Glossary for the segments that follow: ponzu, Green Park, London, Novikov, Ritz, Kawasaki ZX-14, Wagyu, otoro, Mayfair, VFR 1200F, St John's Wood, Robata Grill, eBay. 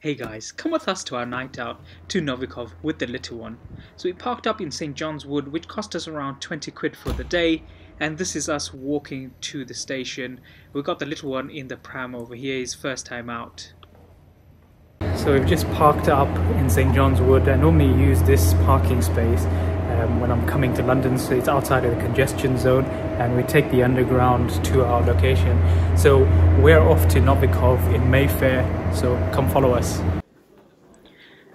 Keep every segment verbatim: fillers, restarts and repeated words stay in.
Hey guys, come with us to our night out to Novikov with the little one. So we parked up in St John's Wood, which cost us around twenty quid for the day, and this is us walking to the station. We got the little one in the pram over here, his first time out. So we've just parked up in St John's Wood. I normally use this parking space um, when I'm coming to London, so it's outside of the congestion zone, and we take the underground to our location. So we're off to Novikov in Mayfair, so come follow us.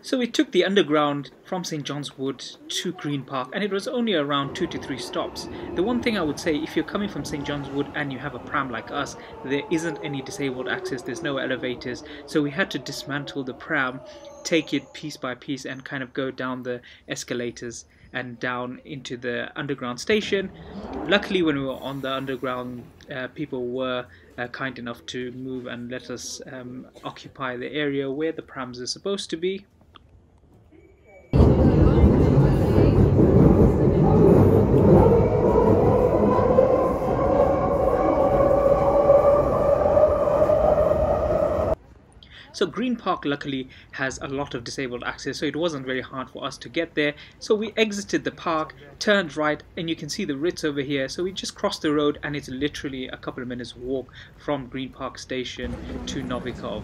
So we took the underground from St John's Wood to Green Park, and it was only around two to three stops. The one thing I would say, if you're coming from St John's Wood and you have a pram like us, there isn't any disabled access, there's no elevators, so we had to dismantle the pram, take it piece by piece and kind of go down the escalators and down into the underground station. Luckily, when we were on the underground, uh, people were uh, kind enough to move and let us um, occupy the area where the prams are supposed to be. So Green Park luckily has a lot of disabled access, so it wasn't very hard for us to get there. So we exited the park, turned right, and you can see the Ritz over here. So we just crossed the road and it's literally a couple of minutes walk from Green Park station to Novikov.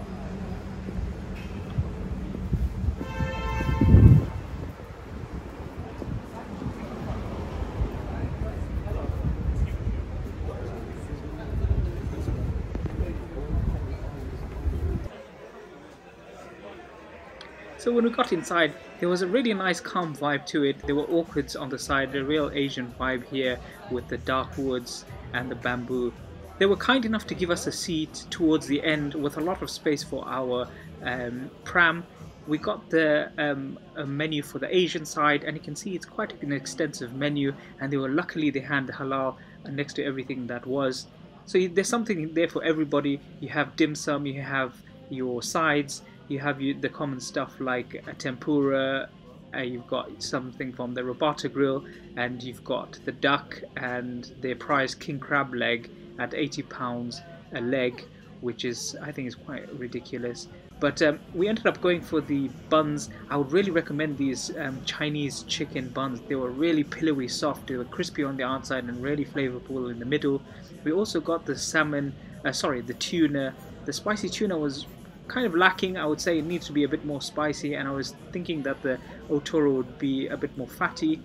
So when we got inside, there was a really nice calm vibe to it. There were orchids on the side, a real Asian vibe here with the dark woods and the bamboo. They were kind enough to give us a seat towards the end with a lot of space for our um, pram. We got the um, a menu for the Asian side, and you can see it's quite an extensive menu, and they were luckily they had halal next to everything that was. So there's something there for everybody. You have dim sum, you have your sides, you have the common stuff like a tempura, uh, you've got something from the Robata Grill, and you've got the duck and their prized king crab leg at eighty pounds a leg, which is, I think, is quite ridiculous. But um, we ended up going for the buns. I would really recommend these um, Chinese chicken buns. They were really pillowy soft, they were crispy on the outside and really flavorful in the middle. We also got the salmon, uh, sorry, the tuna. The spicy tuna was kind of lacking, I would say. It needs to be a bit more spicy, and I was thinking that the otoro would be a bit more fatty.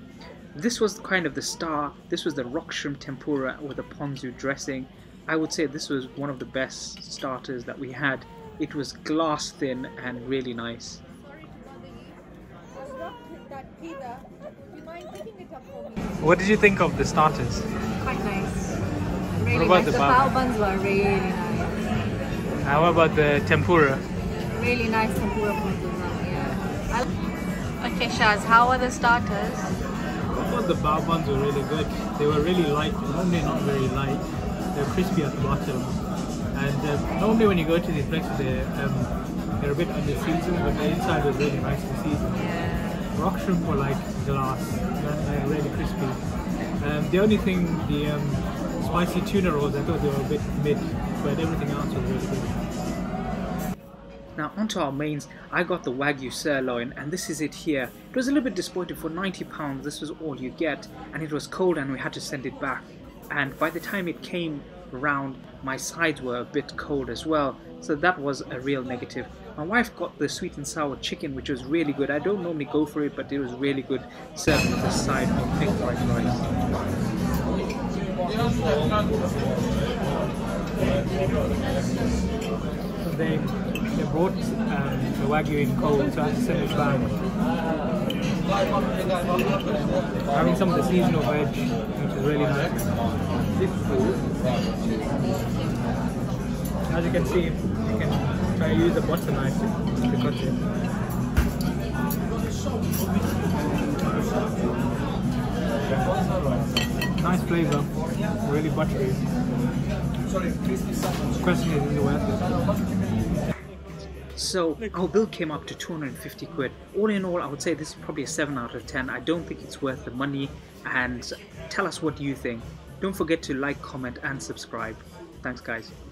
This was kind of the star. This was the rock shrimp tempura with a ponzu dressing. I would say this was one of the best starters that we had. It was glass thin and really nice. What did you think of the starters? Quite nice. Really nice. The bao buns were really nice. How about the tempura? Really nice tempura ponzu, yeah. Okay Shaz, how are the starters? I thought the bao buns were really good. They were really light. Normally not very light. They're crispy at the bottom. And uh, normally when you go to these places, they're, um, they're a bit under seasoned, but the inside was really nice and seasoned. Yeah. Rock shrimp were like glass. They're really crispy. Um, the only thing, the um, spicy tuna rolls, I thought they were a bit mid. But everything else was really good. Now onto our mains. I got the Wagyu sirloin, and this is it here. It was a little bit disappointing. For ninety pounds this was all you get, and it was cold and we had to send it back, and by the time it came around my sides were a bit cold as well, so that was a real negative. My wife got the sweet and sour chicken, which was really good. I don't normally go for it, but it was really good, served with a side of thick white rice. They, they brought um, the Wagyu in cold, so I had to send it back. Having some of the seasonal veg, which is really nice. As you can see, you can try to use a butter knife to cut it. Nice flavour, really buttery. So our bill came up to two hundred fifty quid. All in all, I would say this is probably a seven out of ten. I don't think it's worth the money, and tell us what you think. Don't forget to like, comment and subscribe. Thanks guys.